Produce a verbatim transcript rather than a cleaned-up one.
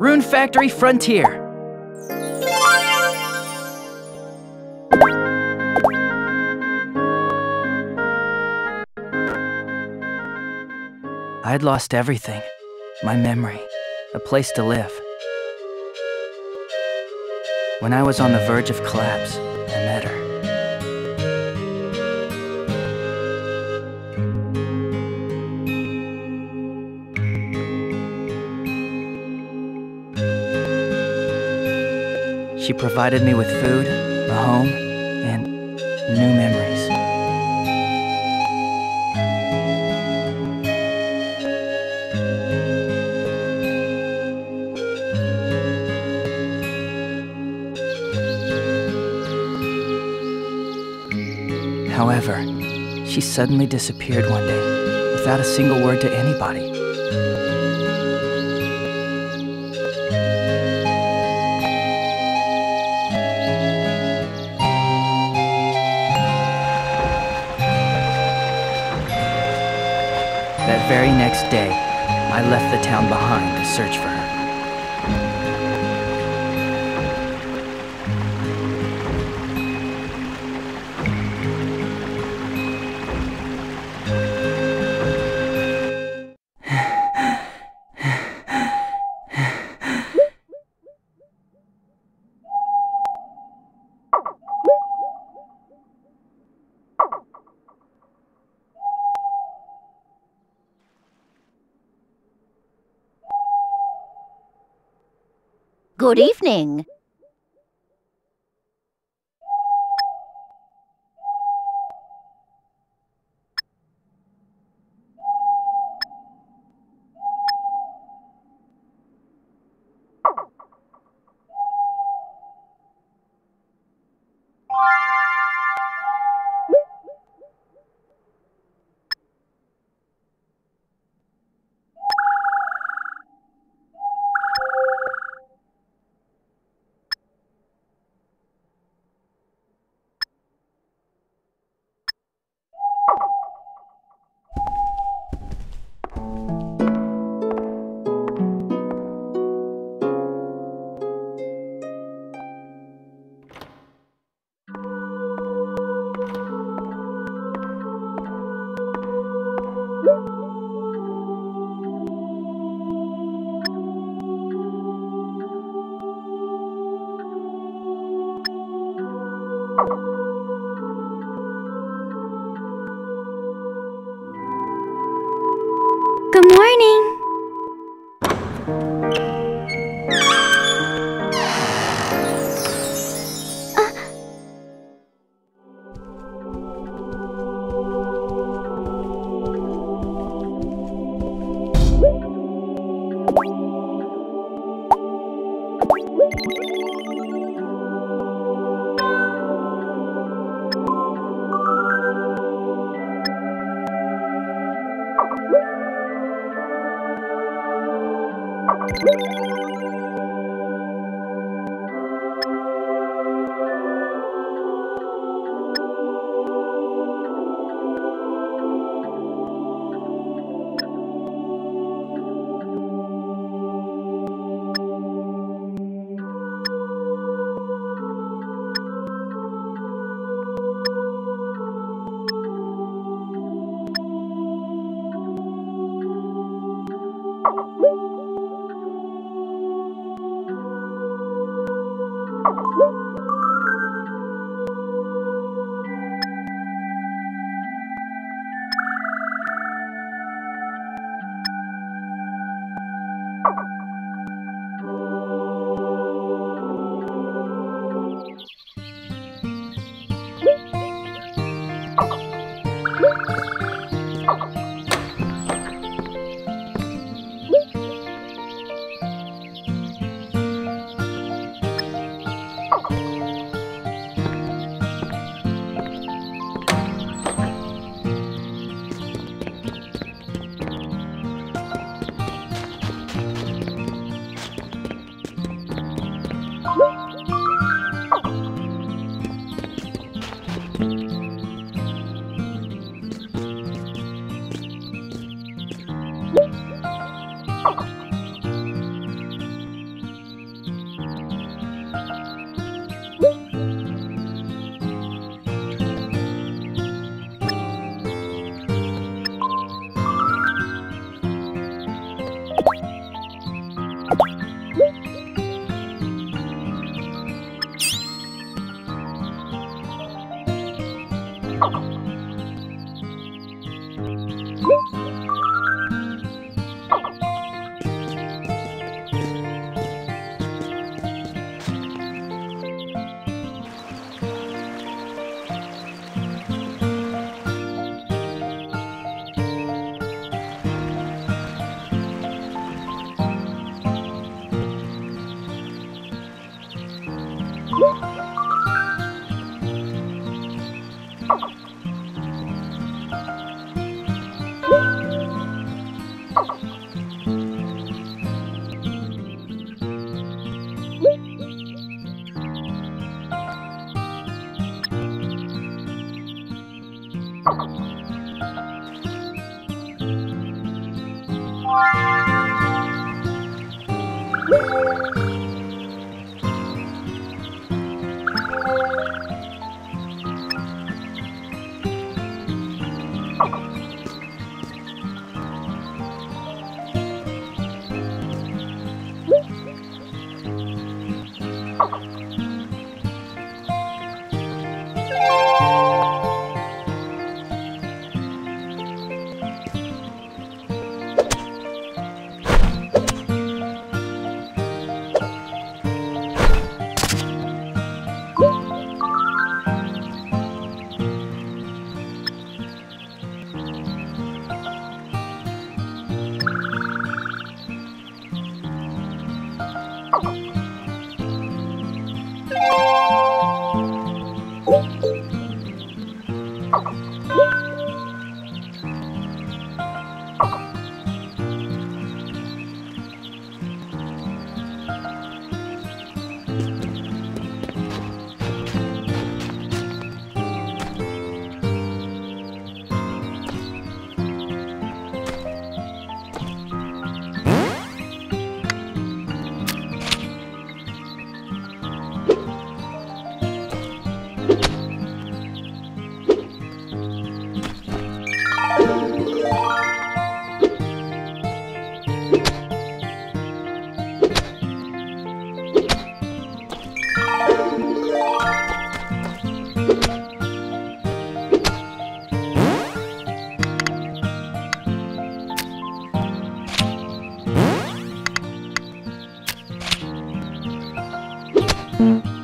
Rune Factory Frontier. I'd lost everything. My memory, a place to live. When I was on the verge of collapse, I met her. She provided me with food, a home, and new memories. However, she suddenly disappeared one day, without a single word to anybody. The very next day, I left the town behind to search for her. Good evening. Good morning. Uh. 음.